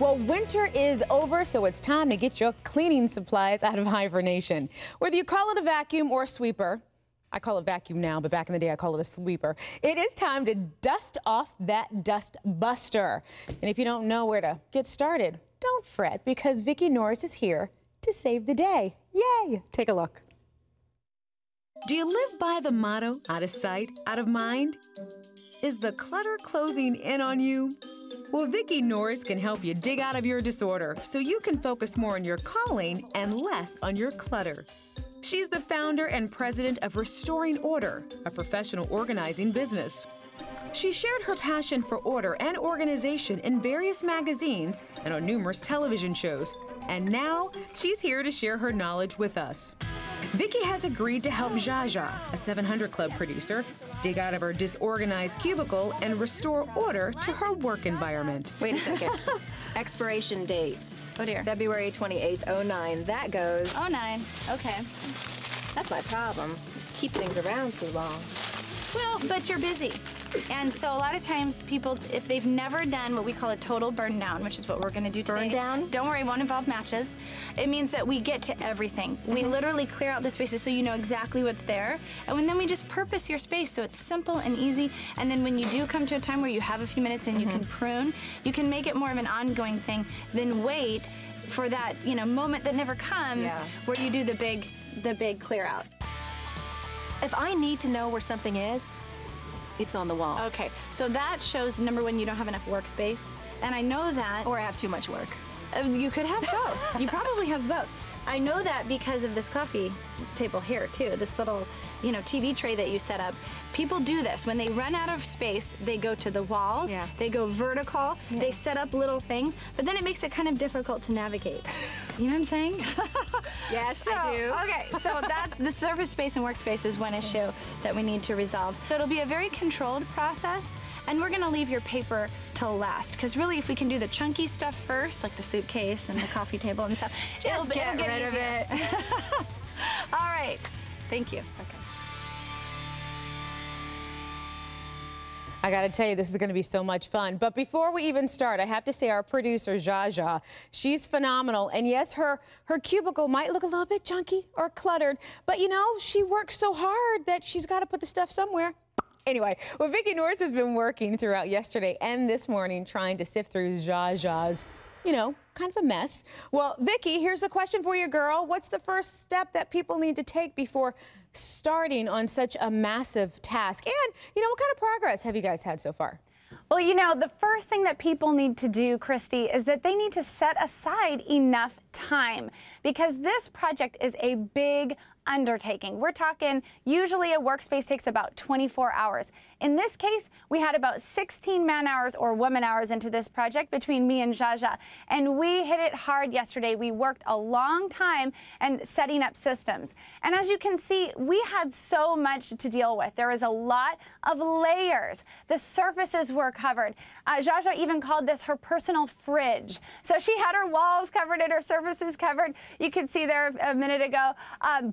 Well, winter is over, so it's time to get your cleaning supplies out of hibernation. Whether you call it a vacuum or a sweeper, I call it vacuum now, but back in the day I call it a sweeper. It is time to dust off that dust buster. And if you don't know where to get started, don't fret, because Vicki Norris is here to save the day. Yay! Take a look. Do you live by the motto, out of sight, out of mind? Is the clutter closing in on you? Well, Vicki Norris can help you dig out of your disorder so you can focus more on your calling and less on your clutter. She's the founder and president of Restoring Order, a professional organizing business. She shared her passion for order and organization in various magazines and on numerous television shows. And now she's here to share her knowledge with us. Vicki has agreed to help Zsa Zsa, a 700 Club producer, dig out of her disorganized cubicle and restore order to her work environment. Wait a second. Expiration date. Oh dear. February 28th, 09. That goes. 09. Okay. That's my problem. Just keep things around too long. Well, but you're busy. And so a lot of times people, if they've never done what we call a total burn down, which is what we're going to do today. Burn down? Don't worry, it won't involve matches. It means that we get to everything. We literally clear out the spaces so you know exactly what's there. And then we just purpose your space so it's simple and easy. And then when you do come to a time where you have a few minutes and you can prune, you can make it more of an ongoing thing than wait for that, you know, moment that never comes where you do the big clear out. If I need to know where something is, it's on the wall. Okay, so that shows, number one, you don't have enough workspace, and I know that. Or I have too much work. You could have both. You probably have both. I know that because of this coffee table here, too, this little, you know, TV tray that you set up. People do this. When they run out of space, they go to the walls, they go vertical, they set up little things, but then it makes it kind of difficult to navigate. You know what I'm saying? Yes, so, I do. Okay, so that's the surface space and workspace is one issue that we need to resolve. So it'll be a very controlled process, and we're gonna leave your paper till last, because really if we can do the chunky stuff first, like the suitcase and the coffee table and stuff, just get rid of it. All right, thank you. Okay. I gotta tell you, this is gonna be so much fun. But before we even start, I have to say our producer, Zsa Zsa, she's phenomenal. And yes, her cubicle might look a little bit junky or cluttered, but you know, she works so hard that she's gotta put the stuff somewhere. Anyway, well, Vicki Norris has been working throughout yesterday and this morning trying to sift through Zsa Zsa's, you know, kind of a mess. Well, Vicki, here's the question for you, girl. What's the first step that people need to take before starting on such a massive task? And, you know, what kind of progress have you guys had so far? Well, you know, the first thing that people need to do, Christy, is that they need to set aside enough time, because this project is a big undertaking. We're talking usually a workspace takes about 24 hours. In this case, we had about 16 man hours or woman hours into this project between me and Zsa Zsa, and we hit it hard yesterday. We worked a long time and setting up systems. And as you can see, we had so much to deal with. There was a lot of layers. The surfaces were covered. Zsa Zsa even called this her personal fridge. So she had her walls covered and her surfaces covered. You could see there a minute ago,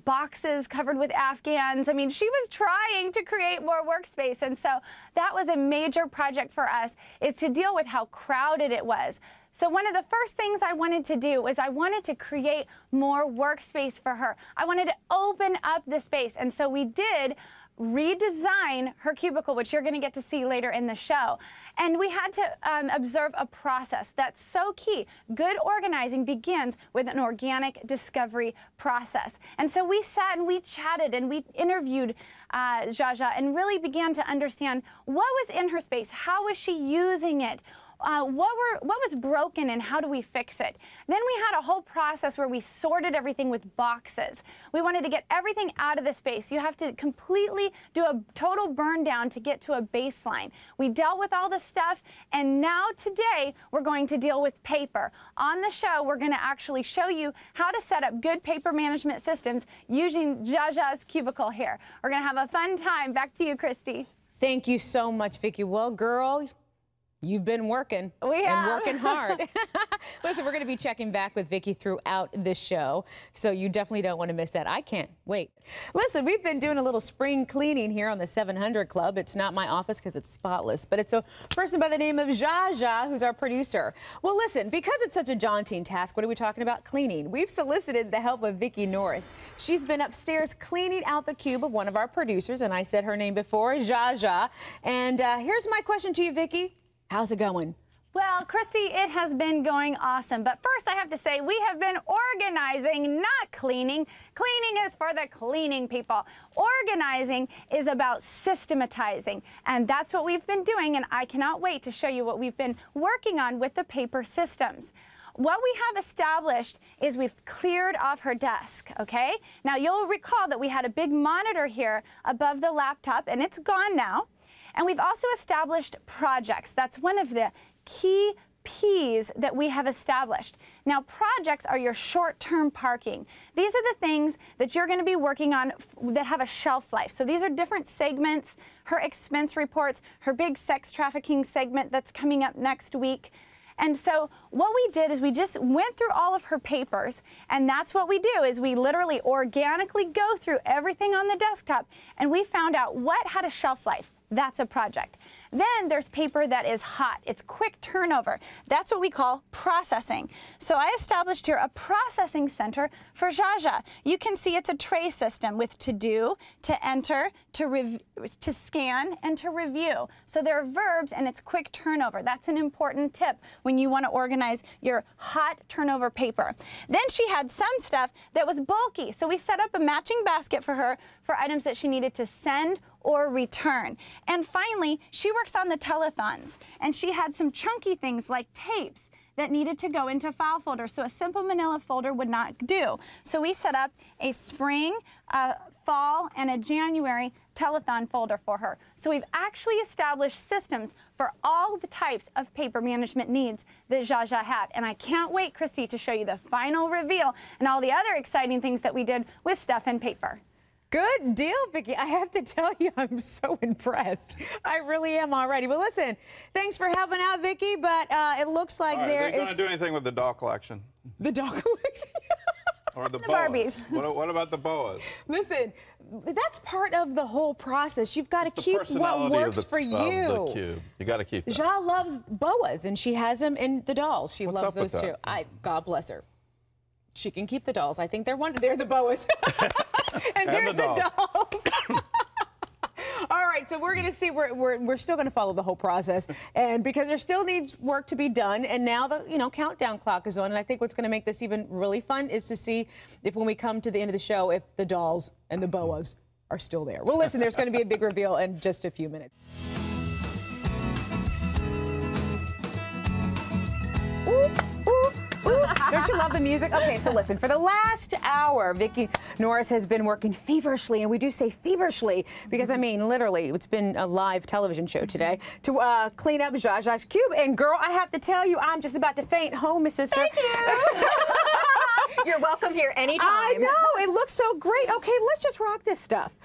boxes covered with Afghans. I mean, she was trying to create more workspace. And so that was a major project for us, is to deal with how crowded it was. So one of the first things I wanted to do was I wanted to create more workspace for her. I wanted to open up the space. And so we did redesign her cubicle, which you're going to get to see later in the show. And we had to observe a process that's so key. Good organizing begins with an organic discovery process. And so we sat and we chatted and we interviewed Zsa Zsa and really began to understand what was in her space, how was she using it, what was broken and how do we fix it? Then we had a whole process where we sorted everything with boxes. We wanted to get everything out of the space. You have to completely do a total burn down to get to a baseline. We dealt with all the stuff, and now today we're going to deal with paper. On the show, we're going to actually show you how to set up good paper management systems using Zsa Zsa's cubicle here. We're going to have a fun time. Back to you, Christy. Thank you so much, Vicki. Well, girl, you've been working and working hard. Listen, we're going to be checking back with Vicki throughout the show, so you definitely don't want to miss that. I can't wait. Listen, we've been doing a little spring cleaning here on the 700 Club. It's not my office because it's spotless, but it's a person by the name of Zsa Zsa, who's our producer. Well, listen, because it's such a daunting task, what are we talking about? Cleaning. We've solicited the help of Vicki Norris. She's been upstairs cleaning out the cube of one of our producers, and I said her name before, Zsa Zsa. And here's my question to you, Vicki. How's it going? Well, Christy, it has been going awesome. But first, I have to say, we have been organizing, not cleaning. Cleaning is for the cleaning people. Organizing is about systematizing. And that's what we've been doing. And I cannot wait to show you what we've been working on with the paper systems. What we have established is we've cleared off her desk, okay? Now, you'll recall that we had a big monitor here above the laptop, and it's gone now. And we've also established projects. That's one of the key P's that we have established. Now, projects are your short-term parking. These are the things that you're going to be working on that have a shelf life. So these are different segments, her expense reports, her big sex trafficking segment that's coming up next week. And so what we did is we just went through all of her papers, and that's what we do is we literally organically go through everything on the desktop, and we found out what had a shelf life. That's a project. Then there's paper that is hot. It's quick turnover. That's what we call processing. So I established here a processing center for Zsa Zsa. You can see it's a tray system with to do, to enter, to scan, and to review. So there are verbs and it's quick turnover. That's an important tip when you want to organize your hot turnover paper. Then she had some stuff that was bulky. So we set up a matching basket for her for items that she needed to send or return. And finally, she works on the telethons, and she had some chunky things like tapes that needed to go into file folders, so a simple manila folder would not do. So we set up a spring, a fall, and a January telethon folder for her. So we've actually established systems for all the types of paper management needs that Zsa Zsa had. And I can't wait, Christy, to show you the final reveal and all the other exciting things that we did with stuff and paper. Good deal, Vicki. I have to tell you, I'm so impressed. I really am already. Well, listen, thanks for helping out, Vicki, but it looks like there is... Are they going to do anything with the doll collection? The doll collection? Or the boas. Barbies. What about the boas? Listen, that's part of the whole process. You've got to keep what works for you. You got to keep that. Zsa loves boas, and she has them in the dolls. She loves those too. God bless her. She can keep the dolls. I think they're the boas. And they're the dolls. All right, so we're going to see. We're still going to follow the whole process, and because there still needs work to be done. And now the countdown clock is on, and I think what's going to make this even really fun is to see if when we come to the end of the show, if the dolls and the boas are still there. Well, listen, there's going to be a big reveal in just a few minutes. Don't you love the music? Okay, so listen, for the last hour, Vicki Norris has been working feverishly, and we do say feverishly because, I mean, literally, it's been a live television show today, to clean up Zsa Zsa's cube. And, girl, I have to tell you, I'm just about to faint. Home, sister. Thank you. You're welcome here anytime. I know. It looks so great. Okay, let's just rock this stuff.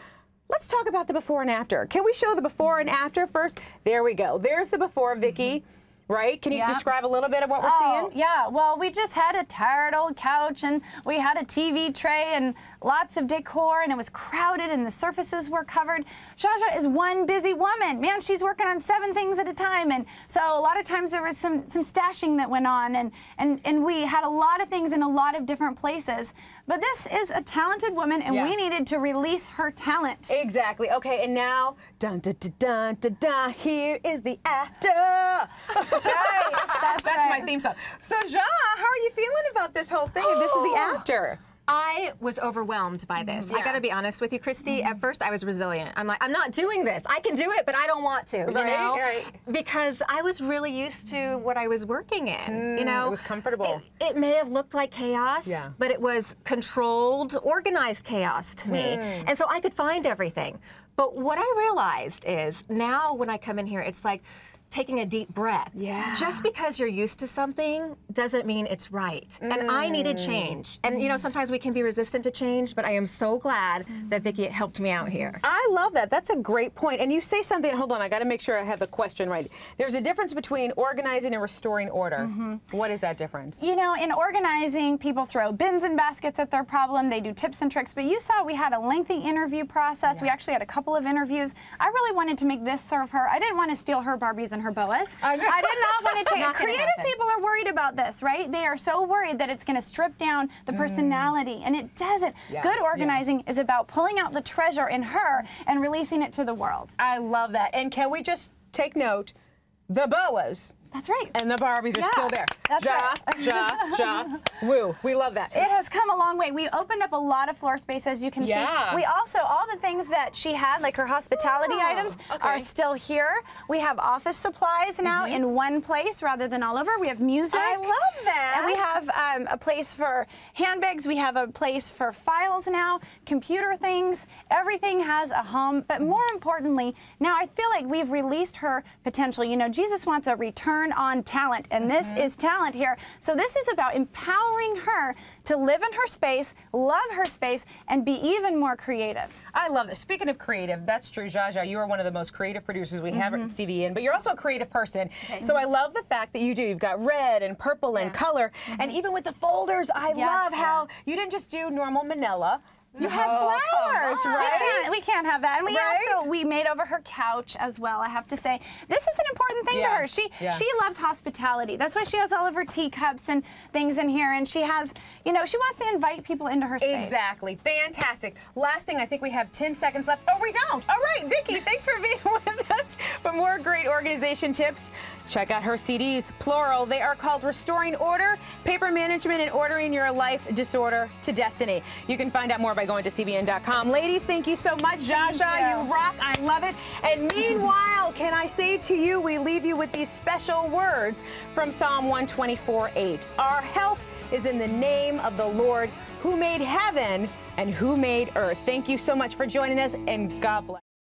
Let's talk about the before and after. Can we show the before and after first? There we go. There's the before, Vicki. Right? Can you describe a little bit of what we're seeing? Yeah, well, we just had a tired old couch, and we had a TV tray and lots of decor, and it was crowded, and the surfaces were covered. Zsa Zsa is one busy woman. Man, she's working on 7 things at a time, and so a lot of times there was some stashing that went on, and we had a lot of things in a lot of different places. But this is a talented woman, and we needed to release her talent. Exactly. Okay, and now, dun-dun-dun-dun-dun, here is the after. That's right. That's my theme song. So, Zsa, how are you feeling about this whole thing? This is the after. I was overwhelmed by this. Yeah. I gotta be honest with you, Christy. At first, I was resilient. I'm like, I'm not doing this. I can do it, but I don't want to, you know? Right. Because I was really used to what I was working in, you know? It was comfortable. It may have looked like chaos, but it was controlled, organized chaos to me. And so I could find everything. But what I realized is now when I come in here, it's like, taking a deep breath. Yeah. Just because you're used to something doesn't mean it's right. And I needed change. And you know, sometimes we can be resistant to change, but I am so glad that Vicki helped me out here. I love that. That's a great point. And you say something, hold on, I gotta make sure I have the question right. There's a difference between organizing and restoring order. What is that difference? You know, in organizing, people throw bins and baskets at their problem, they do tips and tricks, but you saw we had a lengthy interview process. Yeah. We actually had a couple of interviews. I really wanted to make this serve her. I didn't want to steal her Barbies and her boas. I did not want to take it. Creative people are worried about this, right? They are so worried that it's going to strip down the personality, and it doesn't. Yeah. Good organizing is about pulling out the treasure in her and releasing it to the world. I love that. And can we just take note, the boas. That's right. And the Barbies are still there. That's right. Woo. We love that. It has come a long way. We opened up a lot of floor space, as you can see. We also, all the things that she had, like her hospitality items, are still here. We have office supplies now in one place rather than all over. We have music. I love that. And we have a place for handbags. We have a place for files now, computer things. Everything has a home. But more importantly, now I feel like we've released her potential. You know, Jesus wants a return on talent, and this is talent here. So this is about empowering her to live in her space, love her space, and be even more creative. I love this. Speaking of creative, that's true. Zsa Zsa, you are one of the most creative producers we have at CBN, but you're also a creative person. So I love the fact that you do. You've got red and purple and color, and even with the folders, I love how you didn't just do normal manila. You have flowers, right? We can't have that. And we also, we made over her couch as well, I have to say. This is an important thing to her. She loves hospitality. That's why she has all of her teacups and things in here. And she has, you know, she wants to invite people into her space. Exactly. Fantastic. Last thing, I think we have 10 seconds left. Oh, we don't. All right, Vicki, thanks for being with us. For more great organization tips, check out her CDs, plural. They are called Restoring Order, Paper Management, and Ordering Your Life Disorder to Destiny. You can find out more by going to CBN.com. Ladies, thank you so much. Zsa Zsa, you rock. I love it. And meanwhile, can I say to you, we leave you with these special words from Psalm 124:8. Our help is in the name of the Lord, who made heaven and who made earth. Thank you so much for joining us, and God bless.